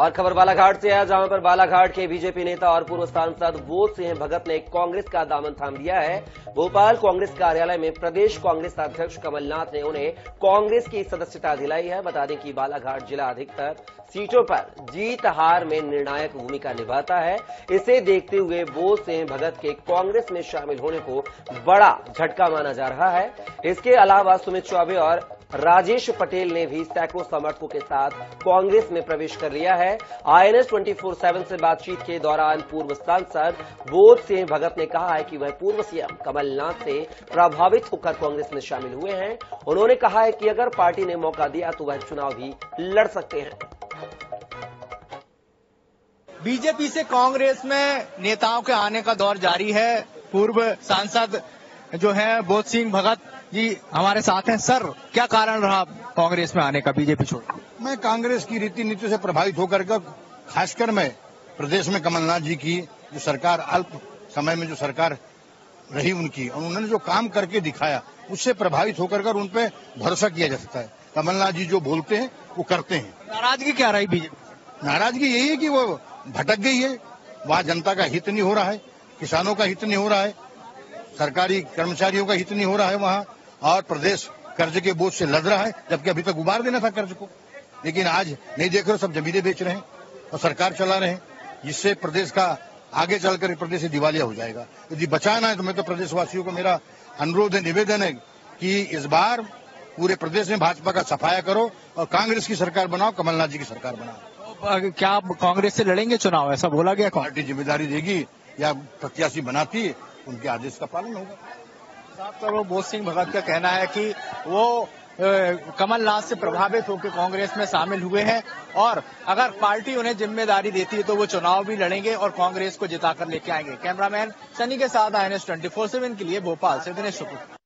और खबर बालाघाट से है, जहां पर बालाघाट के बीजेपी नेता और पूर्व सांसद बोध सिंह भगत ने कांग्रेस का दामन थाम लिया है। भोपाल कांग्रेस कार्यालय में प्रदेश कांग्रेस अध्यक्ष कमलनाथ ने उन्हें कांग्रेस की सदस्यता दिलाई है। बता दें कि बालाघाट जिला अधिकतर सीटों पर जीत हार में निर्णायक भूमिका निभाता है। इसे देखते हुए बोध सिंह भगत के कांग्रेस में शामिल होने को बड़ा झटका माना जा रहा है। इसके अलावा सुमित चौबे और राजेश पटेल ने भी सैकड़ों समर्थकों के साथ कांग्रेस में प्रवेश कर लिया है। आईएनएस 24/7 से बातचीत के दौरान पूर्व सांसद बोध सिंह भगत ने कहा है कि वह पूर्व सीएम कमलनाथ से प्रभावित होकर कांग्रेस में शामिल हुए हैं। उन्होंने कहा है कि अगर पार्टी ने मौका दिया तो वह चुनाव भी लड़ सकते हैं। बीजेपी से कांग्रेस में नेताओं के आने का दौर जारी है। पूर्व सांसद जो है बोध सिंह भगत जी हमारे साथ हैं। सर, क्या कारण रहा कांग्रेस में आने का, बीजेपी छोड़कर? मैं कांग्रेस की रीति नीति से प्रभावित होकर के, खासकर मैं प्रदेश में कमलनाथ जी की जो सरकार, अल्प समय में जो सरकार रही उनकी, और उन्होंने जो काम करके दिखाया उससे प्रभावित होकर कर उन पे भरोसा किया जा सकता है। कमलनाथ जी जो बोलते हैं वो करते हैं। नाराजगी क्या रही बीजेपी? नाराजगी यही है कि वो भटक गई है। वहाँ जनता का हित नहीं हो रहा है, किसानों का हित नहीं हो रहा है, सरकारी कर्मचारियों का हित नहीं हो रहा है वहाँ, और प्रदेश कर्ज के बोझ से लड़ रहा है, जबकि अभी तक उबार देना था कर्ज को। लेकिन आज नहीं देख रहे हो, सब जमीनें बेच रहे हैं और सरकार चला रहे हैं, जिससे प्रदेश का आगे चलकर प्रदेश से दिवालिया हो जाएगा। यदि बचाना है तो मैं तो प्रदेशवासियों को मेरा अनुरोध है, निवेदन है कि इस बार पूरे प्रदेश में भाजपा का सफाया करो और कांग्रेस की सरकार बनाओ, कमलनाथ जी की सरकार बनाओ। तो क्या आप कांग्रेस से लड़ेंगे चुनाव, ऐसा बोला गया? पार्टी जिम्मेदारी देगी या प्रत्याशी बनाती है, उनके आदेश का पालन होगा। तो बोध सिंह भगत का कहना है कि वो कमलनाथ से प्रभावित होकर कांग्रेस में शामिल हुए हैं और अगर पार्टी उन्हें जिम्मेदारी देती है तो वो चुनाव भी लड़ेंगे और कांग्रेस को जिताकर लेके आएंगे। कैमरामैन सनी के साथ आईएनएस 24/7 के लिए भोपाल से दिनेश शुक्र।